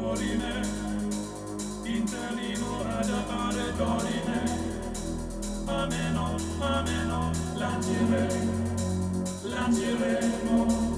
Doline, Interlino Adapare Doline, Ameno, Ameno, Langire, Langiremo.